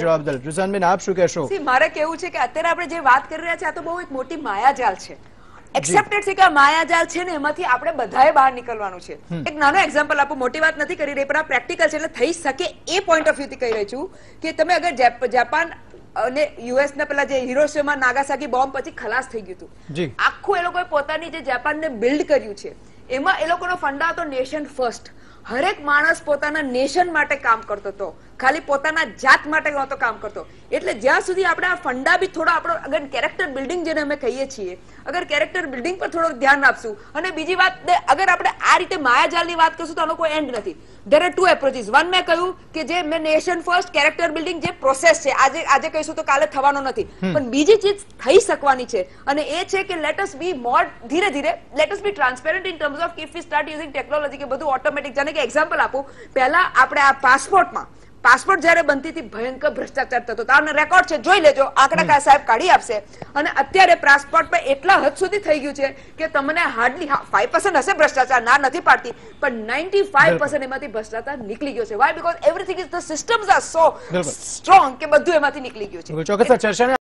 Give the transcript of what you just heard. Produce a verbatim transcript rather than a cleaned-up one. જવાબ દલ રુઝાનબેન આપ શું કહેશો? મારે કેવું છે કે અત્યારે આપણે જે વાત કરી રહ્યા છે આ તો બહુ એક મોટી માયાજાળ છે. એક્સેપ્ટેડ છે કે માયાજાળ છે ને એમાંથી આપણે બધાએ બહાર નીકળવાનું છે. એક નાનો એક્ઝામ્પલ આપો, મોટી વાત નથી કરી રહી પણ આ પ્રેક્ટિકલ છે એટલે થઈ શકે એ પોઈન્ટ ઓફ વ્યૂથી કહી રહી છું કે તમે અગર જાપાન અને યુએસ ના પેલા જે હિરોશિમા નાગાસાકી બોમ્બ પછી ખલાસ થઈ ગયું હતું, આખું એ લોકોએ પોતાની જે જાપાનને બિલ્ડ કર્યું છે એમાં એ લોકોનો ફંડા હતો નેશન ફર્સ્ટ. હરેક માણસ પોતાના નેશન માટે કામ કરતો હતો, ખાલી પોતાના જાત માટે નહોતો કામ કરતો. એટલે જ્યાં સુધી આપણે આ ફંડા બી થોડો આપણો અગર કેરેક્ટર બિલ્ડિંગ જેને અમે કહીએ છીએ અગર કેરેક્ટર બિલ્ડિંગ પર થોડું ધ્યાન આપશું. અને બીજી વાત, અગર આપણે આ રીતે માયાજાળની વાત કરશું તો આનો કોઈ એન્ડ નથી. There are two approaches. One મેં કહ્યું કે જે મેં નેશન ફર્સ્ટ કેરેક્ટર બિલ્ડિંગ જે પ્રોસેસ છે આજે આજે કહીશું તો કાલે થવાનો નથી, પણ બીજી ચીજ થઈ શકવાની છે અને એ છે કે લેટ અસ બી મોર ધીરે ધીરે let us be transparent in terms of if we start using technology કે બધું ઓટોમેટિક જાણે. એક્ઝામ્પલ આપો, પહેલા આપણે આ પાસપોર્ટમાં પાસપોર્ટ જયારે બનતી હતી ભયંકર ભ્રષ્ટાચાર થતો હતો. આનો રેકોર્ડ છે, જોઈ લેજો, આંકડા સાહેબ કાઢી આપશે. અને અત્યારે પાસપોર્ટ પર એટલા હદ સુધી થઈ ગયું છે કે તમને હાર્ડલી પાંચ ટકા હશે ભ્રષ્ટાચાર, ના નથી પાડતી, પણ પંચાનવે ટકા એમાંથી ભ્રષ્ટાચાર નીકળી ગયો છે. Why? Because everything is the systems are so strong કે બધું એમાંથી નીકળી ગયું છે.